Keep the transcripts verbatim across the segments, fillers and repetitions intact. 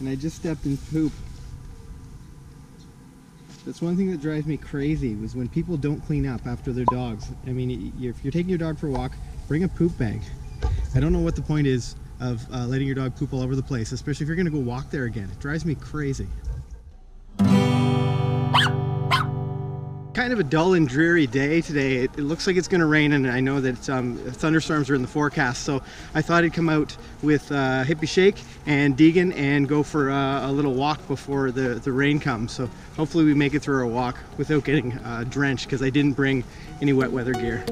and I just stepped in poop. That's one thing that drives me crazy, was when people don't clean up after their dogs. I mean, if you're taking your dog for a walk, bring a poop bag. I don't know what the point is of uh, letting your dog poop all over the place, especially if you're gonna go walk there again. It drives me crazy. Kind of a dull and dreary day today. It, it looks like it's going to rain, and I know that um, thunderstorms are in the forecast, so I thought I'd come out with uh, Hippie Shake and Deegan and go for uh, a little walk before the, the rain comes. So hopefully we make it through our walk without getting uh, drenched, because I didn't bring any wet weather gear.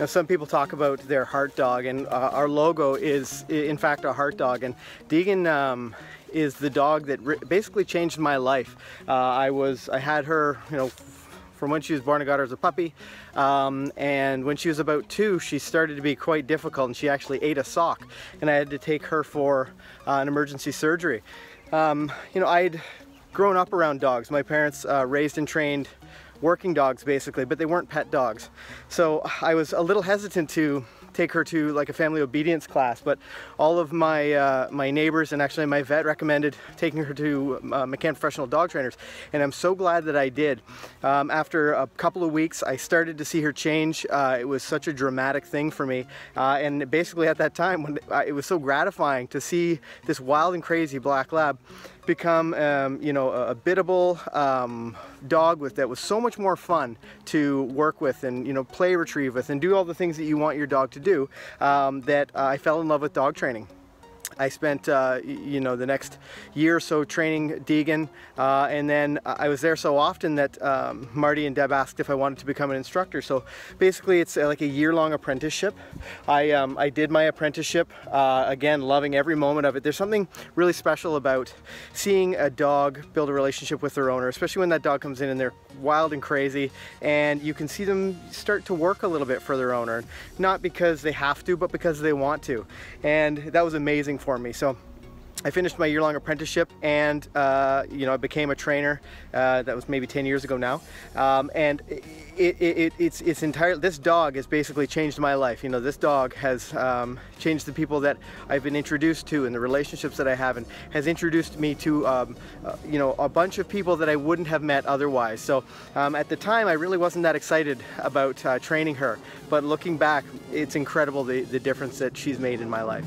Now, some people talk about their heart dog, and uh, our logo is in fact a heart dog, and Deegan um, is the dog that basically changed my life. Uh, I was, I had her, you know, from when she was born. I got her as a puppy, um, and when she was about two, she started to be quite difficult, and she actually ate a sock, and I had to take her for uh, an emergency surgery. Um, you know, I'd grown up around dogs. My parents uh, raised and trained working dogs, basically, but they weren't pet dogs. So I was a little hesitant to take her to like a family obedience class, but all of my uh, my neighbors and actually my vet recommended taking her to uh, McCann Professional Dog Trainers, and I'm so glad that I did. Um, after a couple of weeks, I started to see her change. Uh, it was such a dramatic thing for me, uh, and basically at that time, when it was so gratifying to see this wild and crazy black lab become um, you know, a biddable um, dog with that was so much more fun to work with, and you know, play retrieve with, and do all the things that you want your dog to do, um, that uh, I fell in love with dog training. I spent uh, you know, the next year or so training Deegan, uh, and then I was there so often that um, Marty and Deb asked if I wanted to become an instructor. So basically it's like a year-long apprenticeship. I, um, I did my apprenticeship, uh, again, loving every moment of it. There's something really special about seeing a dog build a relationship with their owner, especially when that dog comes in and they're wild and crazy, and you can see them start to work a little bit for their owner, not because they have to, but because they want to. And that was amazing for me. So I finished my year-long apprenticeship, and uh, you know, I became a trainer. Uh, that was maybe ten years ago now, um, and it, it, it, it's it's entirely. This dog has basically changed my life. You know, this dog has um, changed the people that I've been introduced to, and the relationships that I have, and has introduced me to um, uh, you know, a bunch of people that I wouldn't have met otherwise. So um, at the time, I really wasn't that excited about uh, training her, but looking back, it's incredible the the difference that she's made in my life.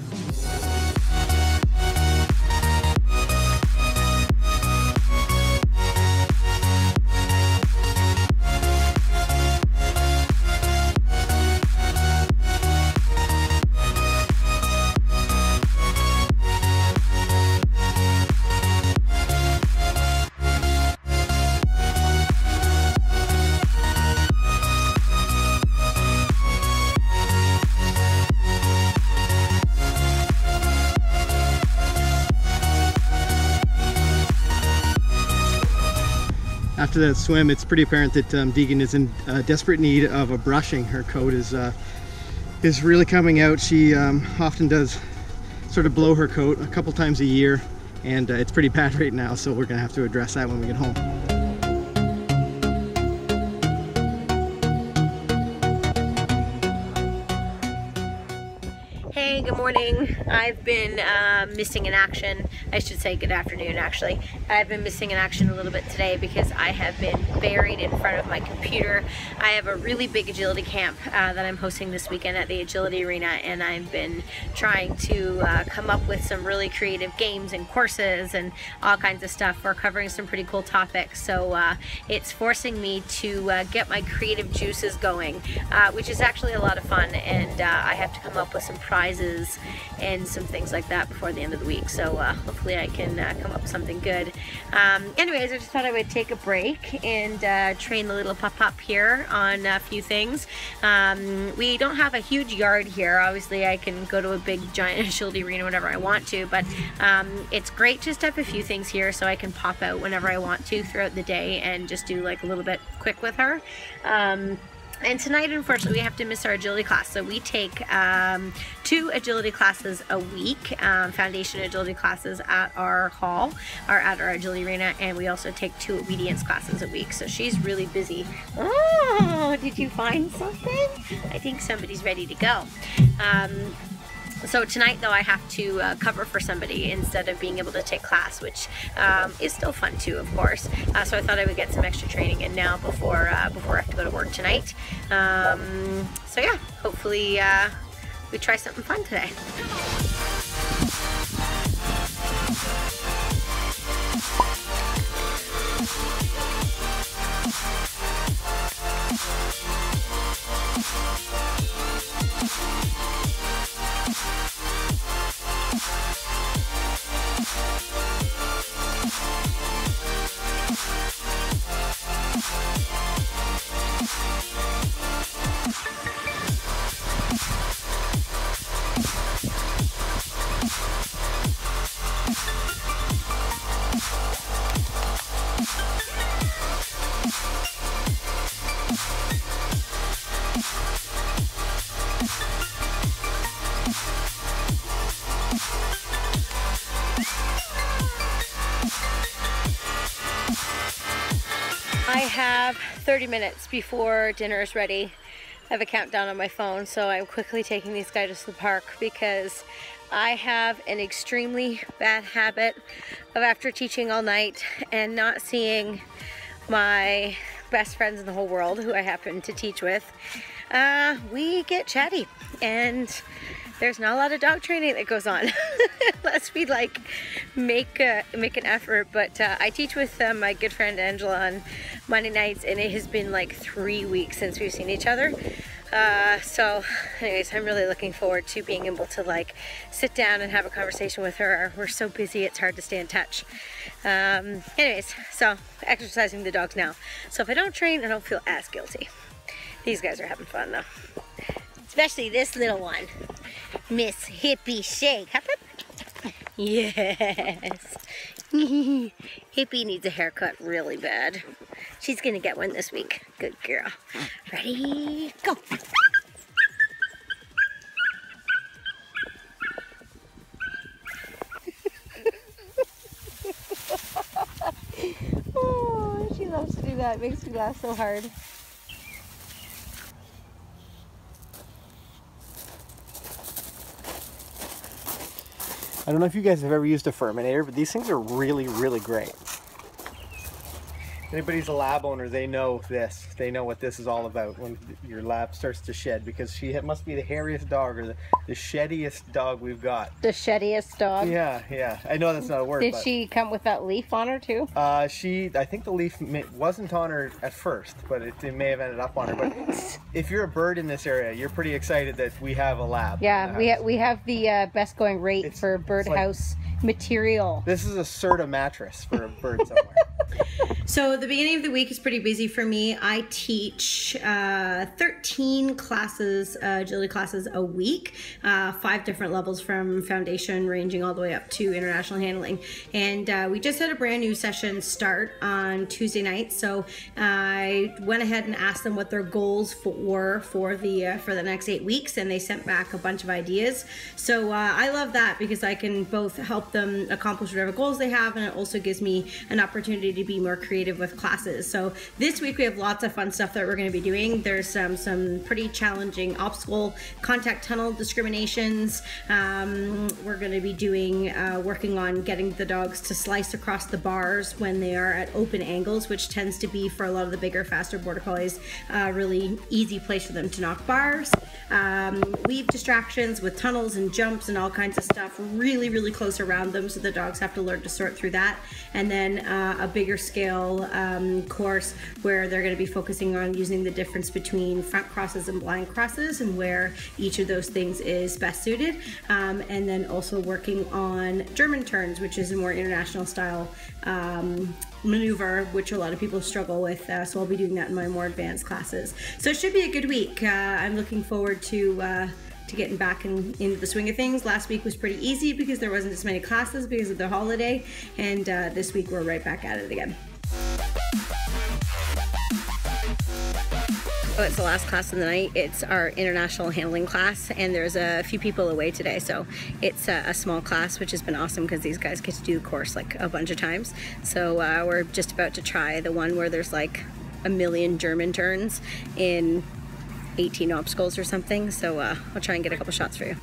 After that swim, it's pretty apparent that um, Deegan is in uh, desperate need of a brushing. Her coat is uh, is really coming out. She um, often does sort of blow her coat a couple times a year, and uh, it's pretty bad right now, so we're gonna have to address that when we get home. Hey, good morning. I've been uh, missing in action. I should say good afternoon, actually. I've been missing in action a little bit today because I have been buried in front of my computer. I have a really big agility camp uh, that I'm hosting this weekend at the Agility Arena, and I've been trying to uh, come up with some really creative games and courses and all kinds of stuff. We're covering some pretty cool topics, so uh, it's forcing me to uh, get my creative juices going, uh, which is actually a lot of fun, and uh, I have to come up with some prizes and some things like that before the end of the week, so uh, hopefully I can uh, come up with something good. Um, anyways, I just thought I would take a break and uh, train the little pup-pup here on a few things. Um, we don't have a huge yard here. Obviously I can go to a big giant agility arena whenever I want to, but um, it's great just to have a few things here so I can pop out whenever I want to throughout the day and just do like a little bit quick with her. Um, And tonight, unfortunately, we have to miss our agility class. So we take um, two agility classes a week, um, foundation agility classes at our hall, or at our agility arena, and we also take two obedience classes a week. So she's really busy. Oh, did you find something? I think somebody's ready to go. Um, So tonight, though, I have to uh, cover for somebody instead of being able to take class, which um, is still fun too, of course. Uh, so I thought I would get some extra training in now before uh, before I have to go to work tonight. Um, so yeah, hopefully uh, we try something fun today. I have thirty minutes before dinner is ready. I have a countdown on my phone, so I'm quickly taking these guys to the park because I have an extremely bad habit of after teaching all night and not seeing my best friends in the whole world, who I happen to teach with. Uh, we get chatty, and there's not a lot of dog training that goes on unless we like make uh, make an effort. But uh, I teach with uh, my good friend Angela on Monday nights, and it has been like three weeks since we've seen each other. Uh, so anyways, I'm really looking forward to being able to like sit down and have a conversation with her. We're so busy, it's hard to stay in touch. Um, anyways, so exercising the dogs now. So if I don't train, I don't feel as guilty. These guys are having fun though. Especially this little one. Miss Hippie Shake. Hop up. Yes. Hippie needs a haircut really bad. She's gonna get one this week. Good girl. Ready? Go. Oh, she loves to do that. It makes me laugh so hard. I don't know if you guys have ever used a Furminator, but these things are really, really great. Anybody's a lab owner, they know this. They know what this is all about when your lab starts to shed, because she must be the hairiest dog, or the, the sheddiest dog we've got. The sheddiest dog? Yeah, yeah. I know that's not a word. Did but, she come with that leaf on her too? Uh, she, I think the leaf may, wasn't on her at first, but it, it may have ended up on her. But if you're a bird in this area, you're pretty excited that we have a lab. Yeah, we, ha we have the uh, best going rate it's, for birdhouse like, material. This is a Serta mattress for a bird somewhere. So the beginning of the week is pretty busy for me. I teach uh, thirteen classes, uh, agility classes a week, uh, five different levels from foundation ranging all the way up to international handling. And uh, we just had a brand new session start on Tuesday night. So I went ahead and asked them what their goals were for the, uh, for the next eight weeks. And they sent back a bunch of ideas. So uh, I love that because I can both help them accomplish whatever goals they have. And it also gives me an opportunity to be more creative with classes. So this week we have lots of fun stuff that we're going to be doing. There's um, some pretty challenging obstacle contact tunnel discriminations. Um, we're going to be doing uh, working on getting the dogs to slice across the bars when they are at open angles, which tends to be for a lot of the bigger, faster border collies a uh, really easy place for them to knock bars. Um, weave distractions with tunnels and jumps and all kinds of stuff really, really close around them, so the dogs have to learn to sort through that. And then uh, a bigger scale um, course where they're going to be focusing on using the difference between front crosses and blind crosses and where each of those things is best suited. Um, and then also working on German turns, which is a more international style um, maneuver, which a lot of people struggle with, uh, so I'll be doing that in my more advanced classes. So it should be a good week. Uh, I'm looking forward to uh, to getting back in, into the swing of things. Last week was pretty easy because there wasn't as many classes because of the holiday, and uh, this week we're right back at it again. Oh, it's the last class of the night. It's our international handling class, and there's a few people away today, so it's a, a small class, which has been awesome because these guys get to do the course like a bunch of times. So uh, we're just about to try the one where there's like a million German turns in eighteen obstacles or something, so uh, I'll try and get a couple shots for you.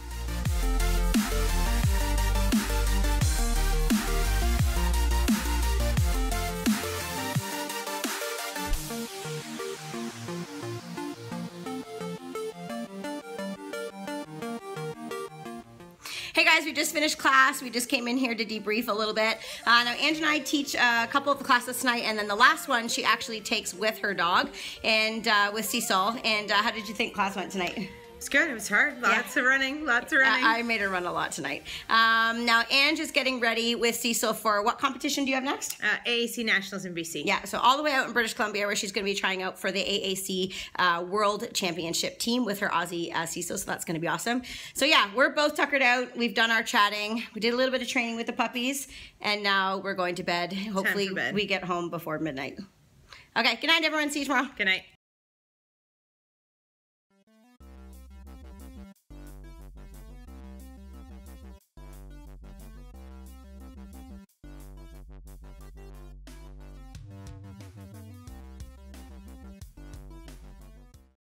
Hey guys, we just finished class. We just came in here to debrief a little bit. Uh, now, Ange and I teach a couple of the classes tonight, and then the last one she actually takes with her dog and uh, with Cecil. And uh, how did you think class went tonight? It's good. It was hard. Lots yeah. of running. Lots of running. Uh, I made her run a lot tonight. Um, now, Ange is getting ready with Cecil for what competition do you have next? Uh, A A C Nationals in B C. Yeah, so all the way out in British Columbia, where she's going to be trying out for the A A C uh, World Championship team with her Aussie uh, Cecil, so that's going to be awesome. So yeah, we're both tuckered out. We've done our chatting. We did a little bit of training with the puppies, and now we're going to bed. Hopefully bed. we get home before midnight. Okay, good night, everyone. See you tomorrow. Good night.